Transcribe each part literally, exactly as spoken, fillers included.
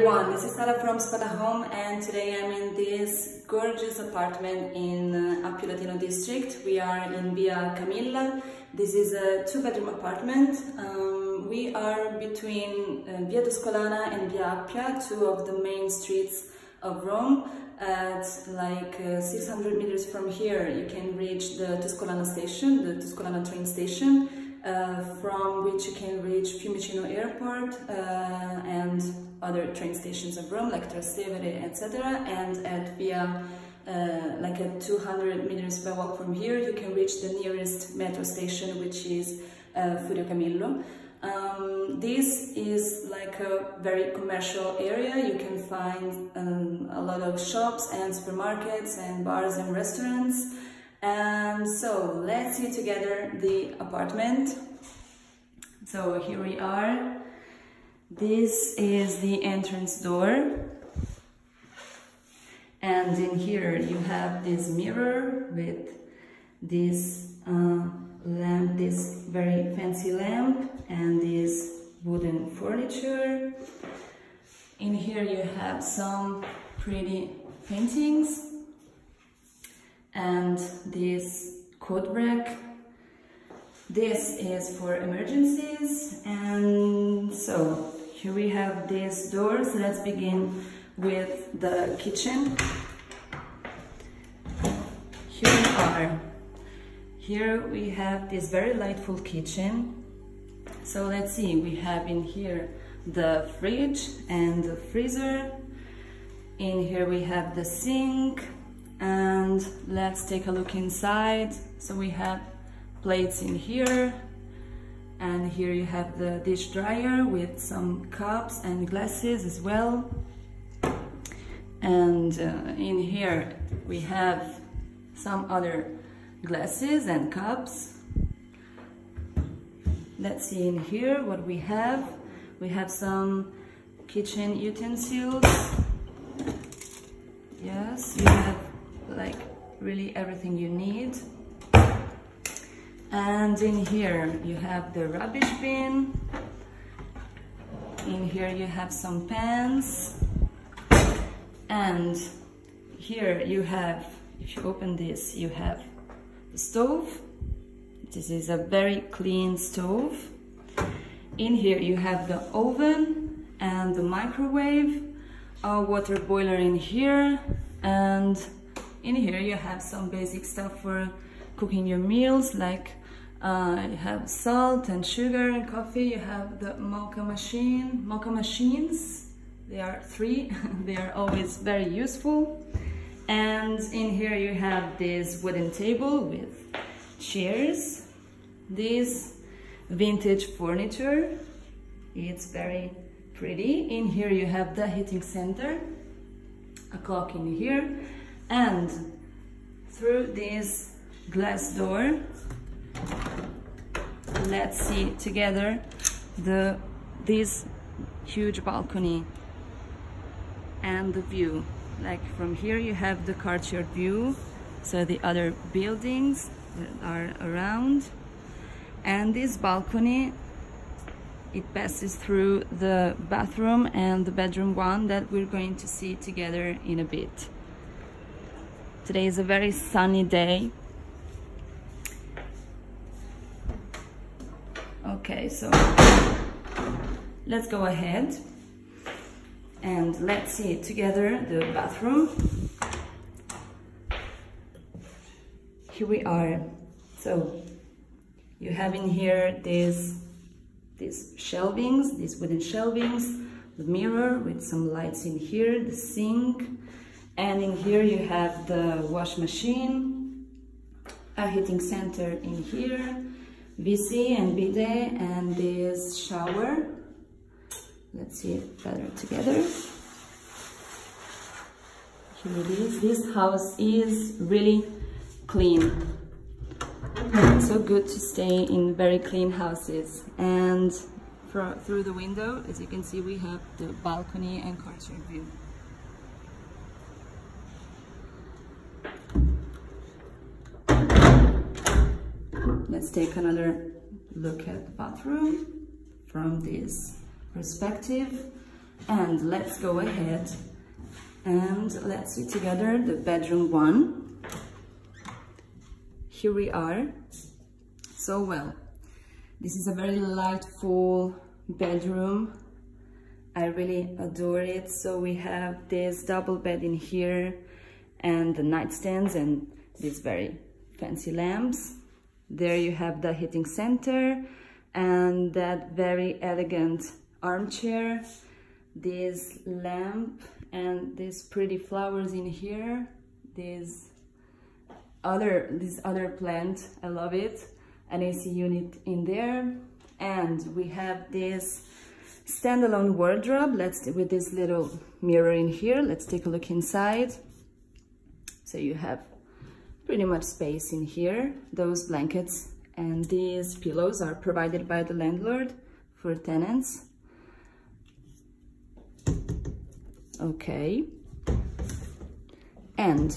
everyone, this is Sara from Spotahome, and today I'm in this gorgeous apartment in Appio Latino district. We are in Via Camilla. This is a two-bedroom apartment. Um, we are between uh, Via Tuscolana and Via Appia, two of the main streets of Rome. At like uh, six hundred meters from here you can reach the Tuscolana station, the Tuscolana train station, uh, from which you can reach Fiumicino Airport uh, and other train stations of Rome like Trastevere, et cetera. And at Via, uh, like at two hundred meters by walk from here, you can reach the nearest metro station, which is uh, Furio Camillo. Um, this is like a very commercial area. You can find um, a lot of shops and supermarkets and bars and restaurants. And so let's see together the apartment. So here we are. This is the entrance door, and in here you have this mirror with this uh, lamp, this very fancy lamp, and this wooden furniture. In here you have some pretty paintings and this coat rack. This is for emergencies. And so here we have these doors. Let's begin with the kitchen. Here we are. Here we have this very delightful kitchen. So let's see, we have in here the fridge and the freezer. In here we have the sink, and let's take a look inside. So we have plates in here, and here you have the dish dryer with some cups and glasses as well. And uh, in here we have some other glasses and cups. Let's see in here what we have. We have some kitchen utensils. Yes, you have like really everything you need. And in here you have the rubbish bin. In here you have some pans. And here you have, if you open this, you have the stove. This is a very clean stove. In here you have the oven and the microwave, a water boiler in here, and in here you have some basic stuff for cooking your meals, like uh, you have salt and sugar and coffee. You have the mocha machine, mocha machines. They are three. They are always very useful. And in here you have this wooden table with chairs, this vintage furniture, it's very pretty. In here you have the heating center, a clock in here, and through this glass door, let's see together the this huge balcony and the view. Like from here you have the courtyard view, so the other buildings that are around, and this balcony, it passes through the bathroom and the bedroom one that we're going to see together in a bit. Today is a very sunny day. Okay, so let's go ahead and let's see together the bathroom. Here we are. So you have in here these these shelvings, these wooden shelvings, the mirror with some lights in here, the sink, and in here you have the wash machine, a heating center in here, V C and bidet, and this shower. Let's see it better together. Here it is. This house is really clean. It's so good to stay in very clean houses. And for, through the window, as you can see, we have the balcony and courtyard view. Let's take another look at the bathroom from this perspective. And let's go ahead and let's see together the bedroom one. Here we are. So well, this is a very delightful bedroom. I really adore it. So we have this double bed in here and the nightstands and these very fancy lamps. There you have the heating center and that very elegant armchair, this lamp and these pretty flowers in here, this other, this other plant, I love it, an A C unit in there. And we have this standalone wardrobe. Let's, with this little mirror in here, let's take a look inside. So you have pretty much space in here. Those blankets and these pillows are provided by the landlord for tenants. Okay, and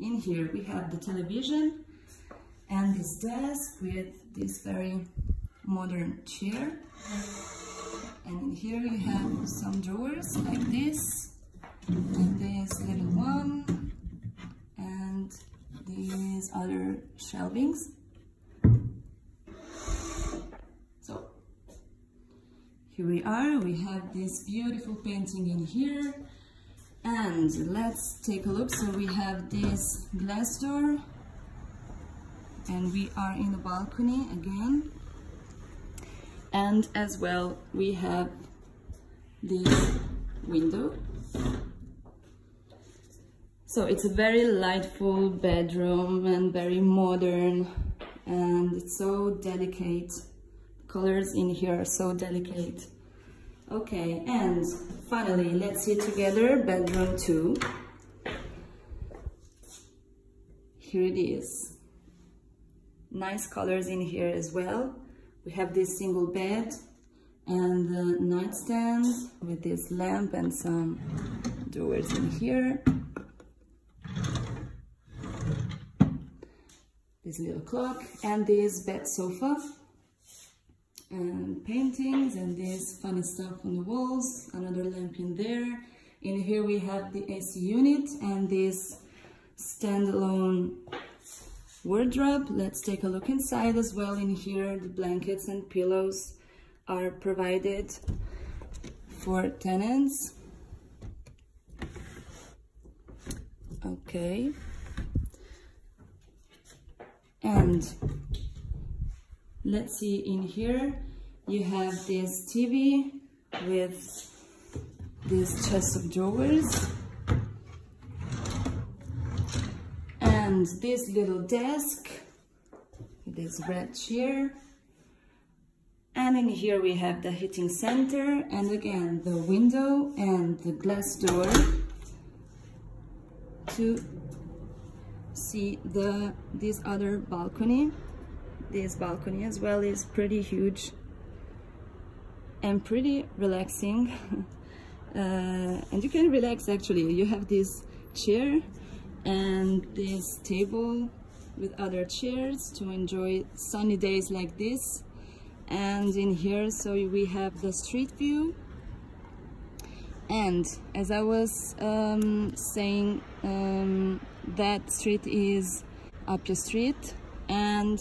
in here we have the television and this desk with this very modern chair. And in here you have some drawers like this, and this little one, and these other shelvings. So here we are, we have this beautiful painting in here. And let's take a look. So we have this glass door and we are in the balcony again. And as well, we have this window. So it's a very delightful bedroom and very modern, and it's so delicate. Colors in here are so delicate. Okay, and finally, let's see together bedroom two. Here it is. Nice colors in here as well. We have this single bed and the nightstand with this lamp and some drawers in here. This little clock and this bed sofa and paintings and this funny stuff on the walls, another lamp in there. In here we have the A C unit and this standalone wardrobe. Let's take a look inside as well. In here the blankets and pillows are provided for tenants. Okay, and let's see, in here you have this T V with this chest of drawers. And this little desk, this red chair, and in here we have the heating center and again the window and the glass door to see the this other balcony. This balcony as well is pretty huge and pretty relaxing. uh, and you can relax actually. You have this chair and this table with other chairs to enjoy sunny days like this. And in here, so we have the street view. And as I was um, saying, um, that street is Appio Street, and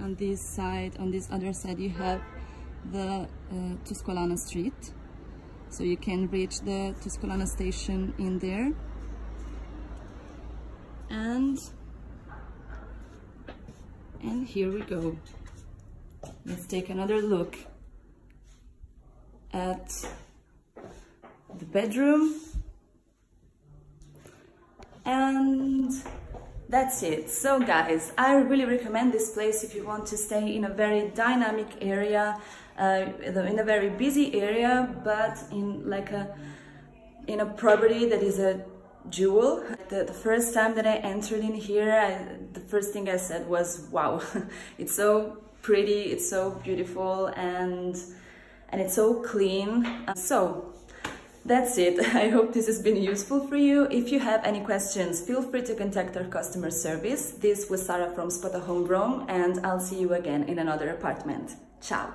on this side, on this other side, you have the uh, Tuscolana Street. So you can reach the Tuscolana station in there. And, and here we go. Let's take another look at the bedroom. And that's it. So guys, I really recommend this place if you want to stay in a very dynamic area, uh, in a very busy area, but in like a, in a property that is a jewel. The, the first time that I entered in here, I, the first thing I said was, wow, it's so pretty, it's so beautiful, and and it's so clean. Uh, so that's it. I hope this has been useful for you. If you have any questions, feel free to contact our customer service. This was Sarah from Spotahome Rome, and I'll see you again in another apartment. Ciao!